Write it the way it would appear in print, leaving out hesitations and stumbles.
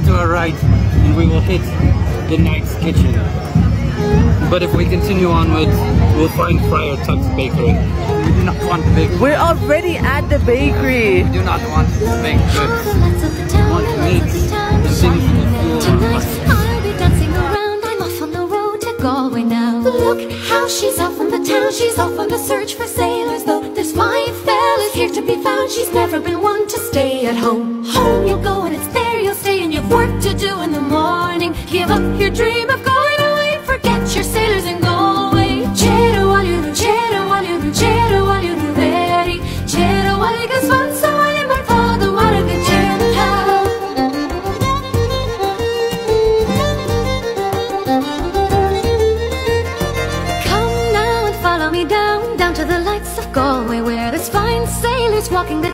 go to our right and we will hit the Knight's Kitchen. But if we continue onwards, we'll find Friar Tuck's Bakery. We do not want the bakery. We're already at the bakery. We do not want to make goods. We want meats and things that fuel our fire. Galway now. Look how she's off from the town. She's off on the search for sailors, though there's five fellas here to be found. She's never been one to stay at home. Home you'll go and it's there you'll stay, and you've work to do in the morning. Give up your dream.